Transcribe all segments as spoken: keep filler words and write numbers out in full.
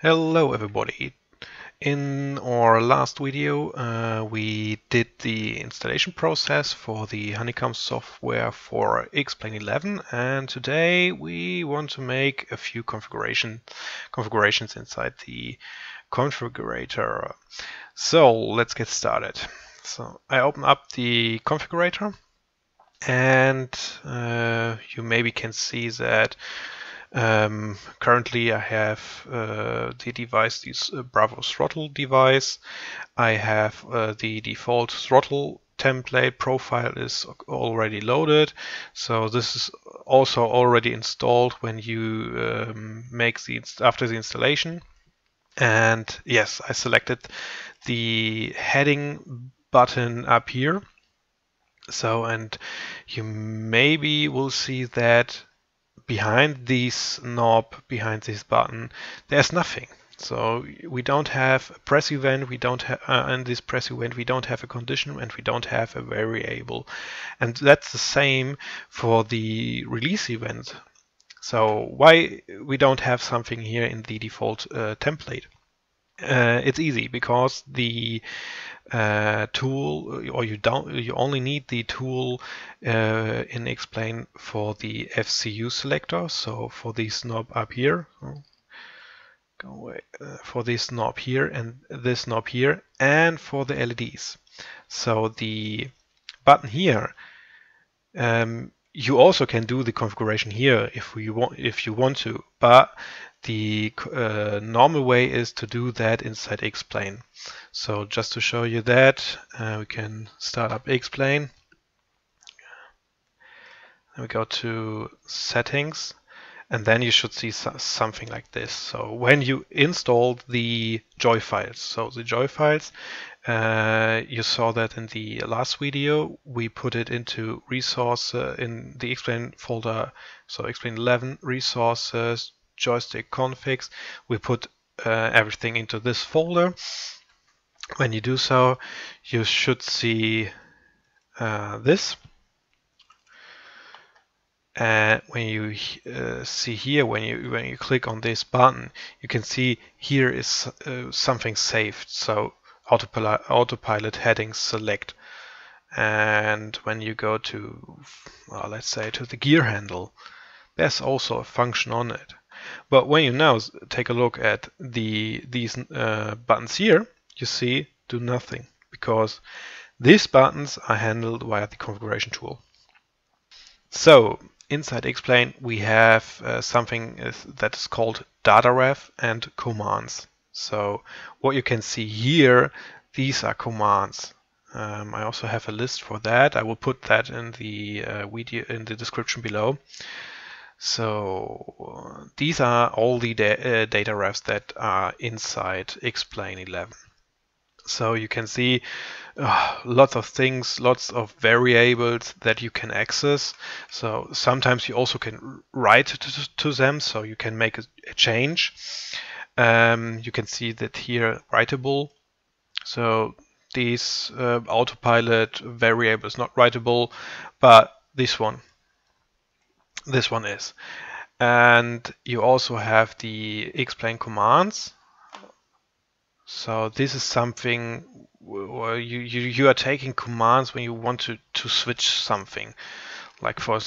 Hello everybody! In our last video uh, we did the installation process for the Honeycomb software for X-Plane eleven, and today we want to make a few configuration configurations inside the Configurator. So let's get started. So I open up the Configurator, and uh, you maybe can see that Um, currently I have uh, the device, this uh, Bravo throttle device. I have uh, the default throttle template profile is already loaded, so this is also already installed when you um, make the after the installation. And yes, I selected the heading button up here, so and you maybe will see that behind this knob, behind this button, there's nothing. So we don't have a press event, we don't have, uh, and this press event, we don't have a condition, and we don't have a variable. And that's the same for the release event. So why we don't have something here in the default uh, template? Uh, it's easy, because the uh, tool, or you don't, you only need the tool uh, in X-Plane for the F C U selector. So for this knob up here, oh, go away, uh, for this knob here and this knob here, and for the L E Ds. So the button here, um, you also can do the configuration here if we want, if you want to, but the uh, normal way is to do that inside X-Plane. So just to show you that, uh, we can start up X-Plane. We go to settings, and then you should see so something like this. So when you installed the J O I files, so the J O I files, uh, you saw that in the last video, we put it into resource uh, in the X-Plane folder. So X-Plane eleven resources, joystick configs, we put uh, everything into this folder. When you do so, you should see uh, this, and when you uh, see here, when you when you click on this button, you can see here is uh, something saved, so autopilot, autopilot heading select. And when you go to, well, let's say to the gear handle, there's also a function on it. But when you now take a look at the these uh, buttons here, you see do nothing, because these buttons are handled via the configuration tool. So inside X-Plane we have uh, something is, that is called Datarefs and commands. So what you can see here, these are commands. Um, I also have a list for that. I will put that in the uh, video in the description below. So uh, these are all the da uh, data refs that are inside X-Plane eleven. So you can see uh, lots of things, lots of variables that you can access. So sometimes you also can write to, to them, so you can make a, a change. Um, you can see that here, writable. So these uh, autopilot variable is not writable, but this one. This one is. And you also have the X-Plane commands. So this is something where you, you, you are taking commands when you want to, to switch something. Like for,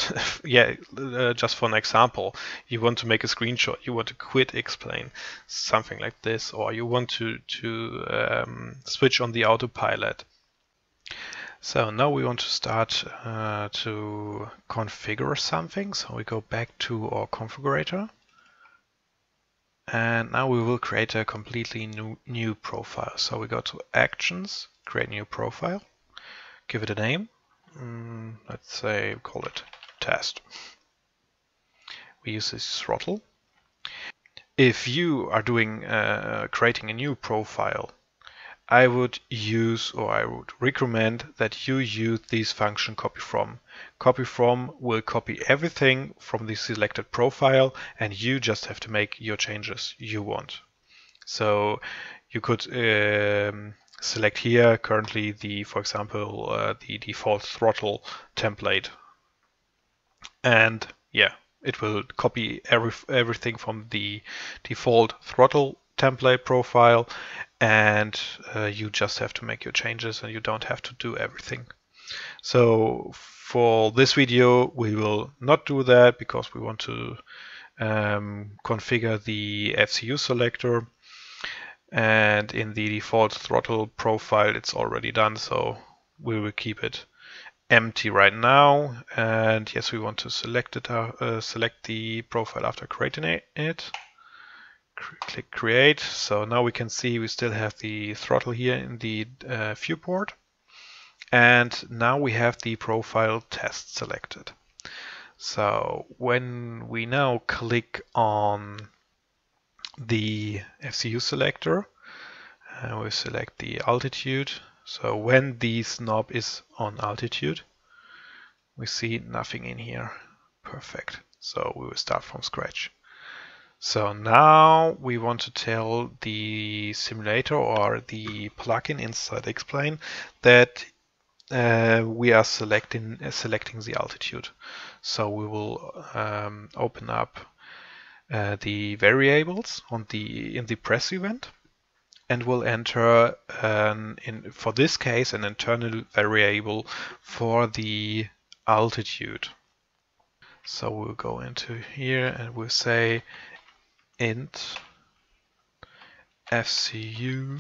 yeah, uh, just for an example, you want to make a screenshot, you want to quit X-Plane, something like this, or you want to, to um, switch on the autopilot. So now we want to start uh, to configure something. So we go back to our configurator, and now we will create a completely new, new profile. So we go to actions, create new profile, give it a name. Mm, let's say call it test. We use this throttle. If you are doing uh, creating a new profile, I would use, or I would recommend that you use this function copy from. Copy from will copy everything from the selected profile, and you just have to make your changes you want. So you could um, select here currently the, for example, uh, the default throttle template, and yeah, it will copy every everything from the default throttle template profile, and uh, you just have to make your changes and you don't have to do everything. So for this video, we will not do that because we want to um, configure the F C U selector. And in the default throttle profile, it's already done, so we will keep it empty right now. And yes, we want to select it, uh, select the profile after creating it. Click create. So now we can see we still have the throttle here in the uh, viewport. And now we have the profile test selected. So when we now click on the F C U selector, and we select the altitude. So when the knob is on altitude, we see nothing in here. Perfect. So we will start from scratch. So now we want to tell the simulator or the plugin inside X-Plane that uh, we are selecting uh, selecting the altitude. So we will um, open up Uh, the variables on the in the press event, and we'll enter an, in for this case an internal variable for the altitude. So we'll go into here and we'll say int F C U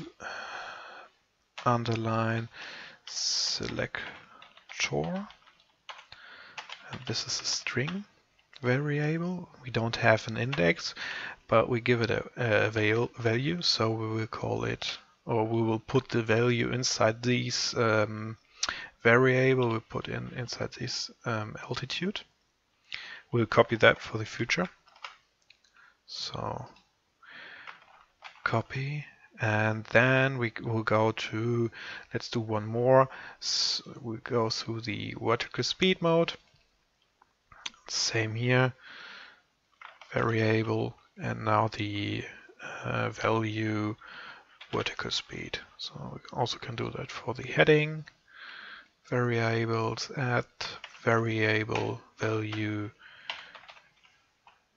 underline selector. And this is a string variable. We don't have an index, but we give it a, a value, so we will call it, or we will put the value inside these um, variable we put in inside this um, altitude. We'll copy that for the future. So copy, and then we will go to, let's do one more. So we go through the vertical speed mode. Same here, variable, and now the uh, value vertical speed. So we also can do that for the heading, variables, add variable value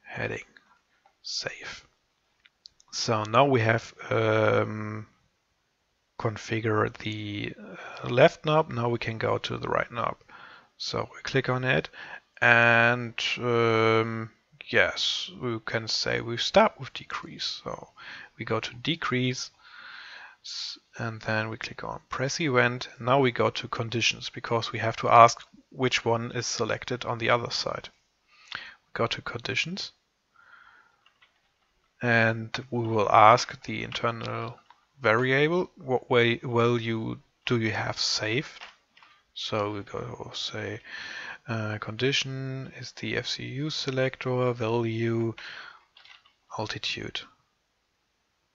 heading, save. So now we have um, configured the left knob. Now we can go to the right knob. So we click on it. And um, yes, we can say we start with decrease. So we go to decrease, and then we click on press event. Now we go to conditions, because we have to ask which one is selected on the other side. We go to conditions, and we will ask the internal variable what way value do you have saved. So we go say uh, condition is the F C U selector value altitude.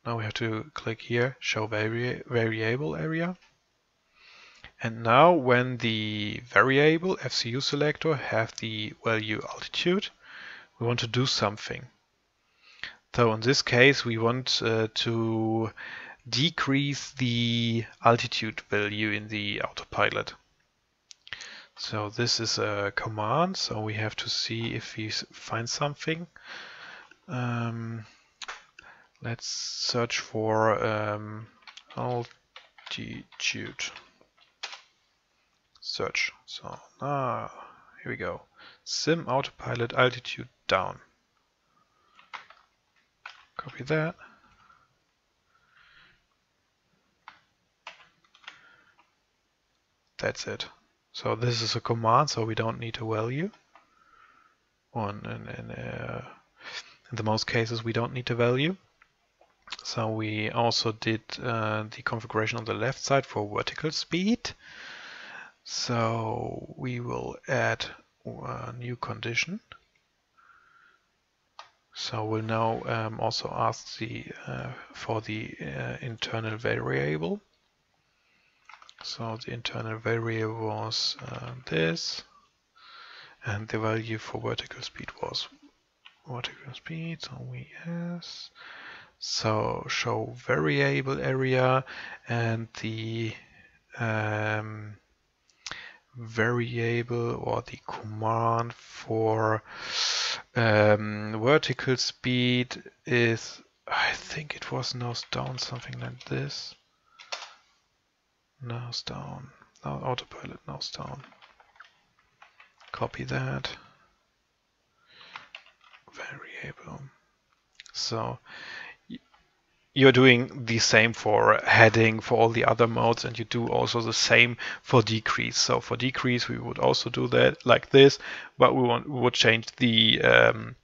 Now we have to click here, show vari variable area. And now when the variable F C U selector have the value altitude, we want to do something. So in this case, we want uh, to decrease the altitude value in the autopilot. So this is a command, so we have to see if we find something. Um, let's search for um, altitude search. So ah, here we go. Sim autopilot altitude down. Copy that. That's it. So this is a command, so we don't need a value. On and, and, uh, in the most cases, we don't need a value. So we also did uh, the configuration on the left side for vertical speed. So we will add a new condition. So we'll now um, also ask the uh, for the uh, internal variable. So the internal variable was uh, this, and the value for vertical speed was vertical speed, so we yes. So show variable area, and the um, variable or the command for um, vertical speed is I think it was nose down, something like this. Nose down. Now autopilot nose down. Copy that. Variable. So you're doing the same for heading, for all the other modes, and you do also the same for decrease. So for decrease, we would also do that like this, but we want we would change the um,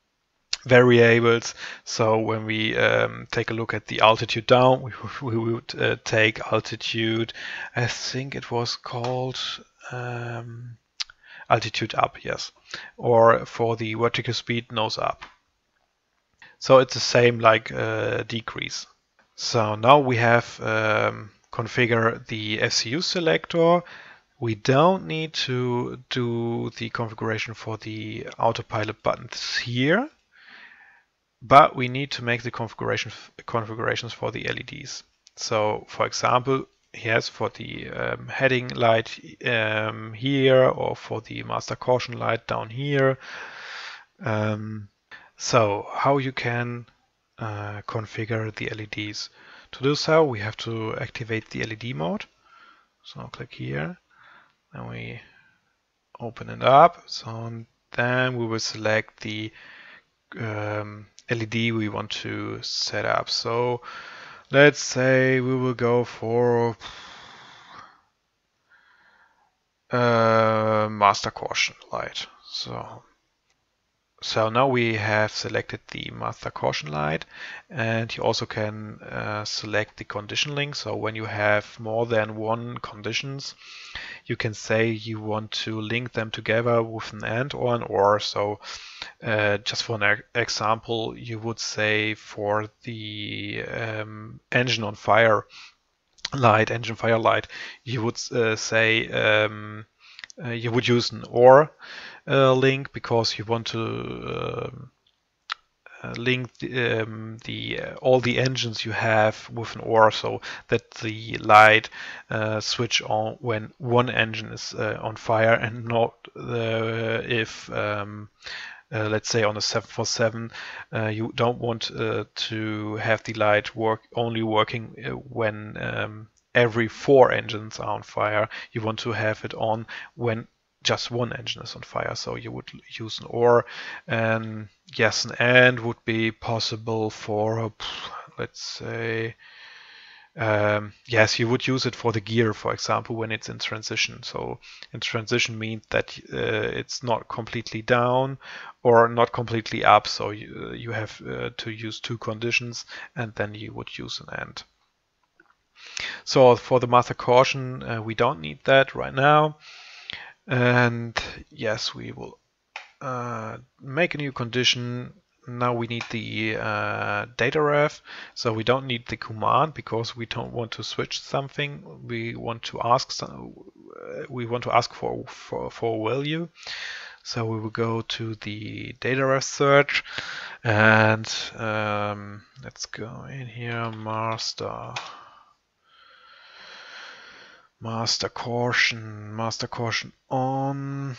variables. So when we um, take a look at the altitude down, we, we would uh, take altitude. I think it was called um, altitude up, yes, or for the vertical speed, nose up. So it's the same like uh, decrease. So now we have um, configure the F C U selector. We don't need to do the configuration for the autopilot buttons here, but we need to make the configuration configurations for the L E Ds. So for example, yes, for the um, heading light um, here, or for the master caution light down here. Um, so how you can Uh, configure the L E Ds. To do so, we have to activate the L E D mode. So I'll click here, and we open it up. So then we will select the um, L E D we want to set up. So let's say we will go for uh, master caution light. So. So now we have selected the master caution light, and you also can uh, select the condition link. So when you have more than one conditions, you can say you want to link them together with an AND or an OR. So uh, just for an example, you would say for the um, engine on fire light, engine fire light, you would uh, say um, uh, you would use an OR Uh, link, because you want to um, uh, link the, um, the uh, all the engines you have with an OR, so that the light uh, switch on when one engine is uh, on fire, and not the, if um, uh, let's say on a seven forty-seven uh, you don't want uh, to have the light work only working when um, every four engines are on fire. You want to have it on when just one engine is on fire, so you would use an OR. And yes, an AND would be possible for, let's say, um, yes, you would use it for the gear, for example, when it's in transition. So in transition means that uh, it's not completely down or not completely up, so you, you have uh, to use two conditions, and then you would use an AND. So for the master caution, uh, we don't need that right now. And yes, we will uh, make a new condition. Now we need the uh, Dataref, so we don't need the command, because we don't want to switch something. We want to ask some, we want to ask for for for a value. So we will go to the Dataref search, and um, let's go in here, master. Master caution, master caution on.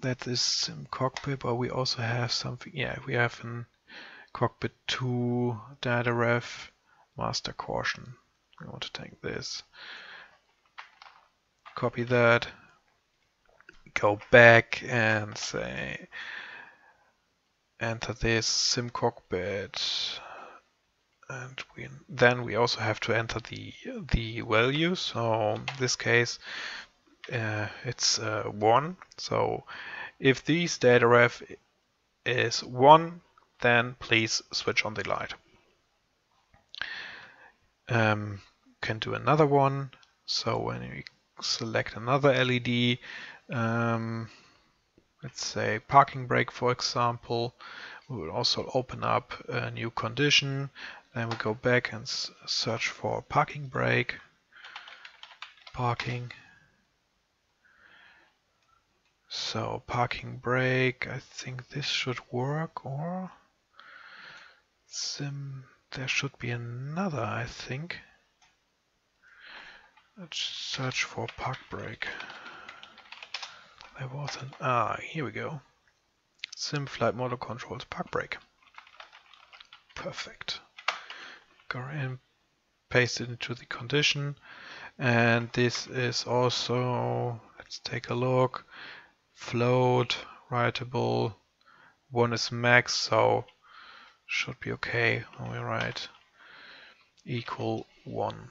That is sim cockpit, but we also have something. Yeah, we have in cockpit two Dataref master caution. I want to take this. Copy that. Go back and say enter this sim cockpit. And we, then we also have to enter the the value. So in this case, uh, it's uh, one. So if this Dataref is one, then please switch on the light. Um, can do another one. So when we select another L E D, um, let's say parking brake, for example, we will also open up a new condition. Then we go back and search for parking brake, parking. So parking brake, I think this should work, or sim, there should be another, I think. Let's search for park brake. There was an, ah, here we go. Sim flight model controls park brake. Perfect. Go and paste it into the condition. And this is also, let's take a look, float, writable, one is max, so should be okay. All right, equal one.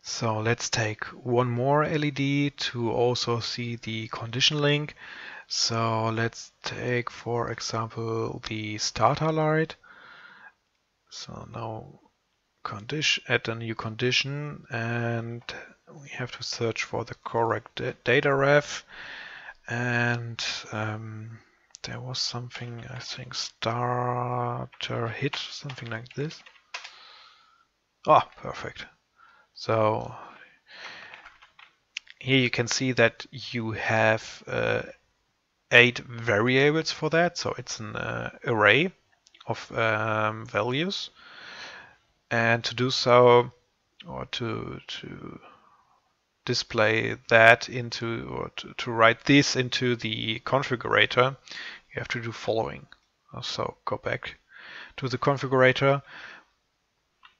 So let's take one more L E D to also see the condition link. So let's take, for example, the starter light. So now condition, add a new condition, and we have to search for the correct data ref. And um, there was something, I think, starter hit, something like this. Ah, perfect. So here you can see that you have uh, eight variables for that. So it's an uh, array of um, values. And to do so, or to to display that into, or to, to write this into the configurator, you have to do following. So go back to the configurator,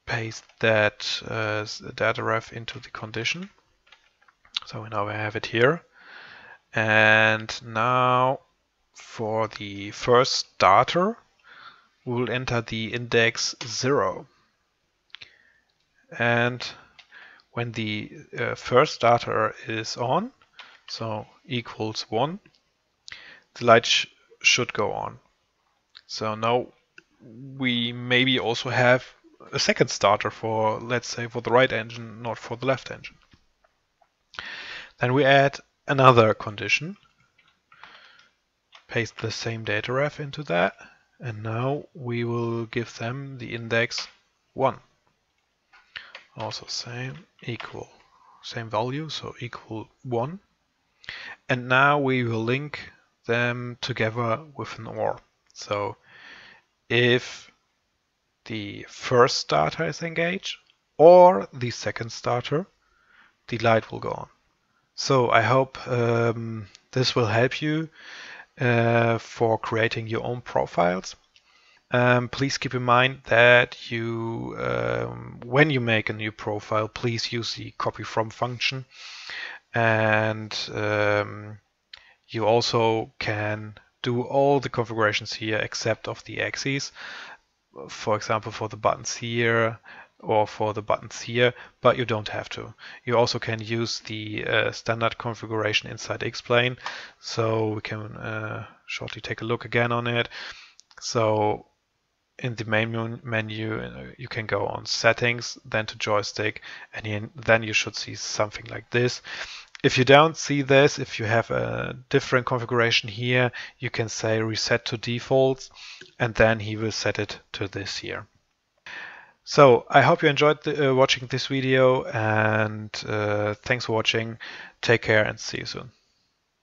paste that uh, data ref into the condition. So now I have it here. And now for the first starter, we'll enter the index zero. And when the uh, first starter is on, so equals one, the light sh should go on. So now we maybe also have a second starter for, let's say, for the right engine, not for the left engine. Then we add another condition, paste the same data ref into that, and now we will give them the index one. Also same, equal, same value, so equal one. And now we will link them together with an or. So if the first starter is engaged or the second starter, the light will go on. So I hope um, this will help you uh, for creating your own profiles. Um, please keep in mind that you, um, when you make a new profile, please use the copy from function, and um, you also can do all the configurations here except of the axes, for example for the buttons here or for the buttons here, but you don't have to. You also can use the uh, standard configuration inside X-Plane, so we can uh, shortly take a look again on it. So in the main menu, you can go on settings, then to joystick, and then you should see something like this. If you don't see this, if you have a different configuration here, you can say reset to defaults, and then he will set it to this here. So I hope you enjoyed the, uh, watching this video, and uh, thanks for watching. Take care and see you soon.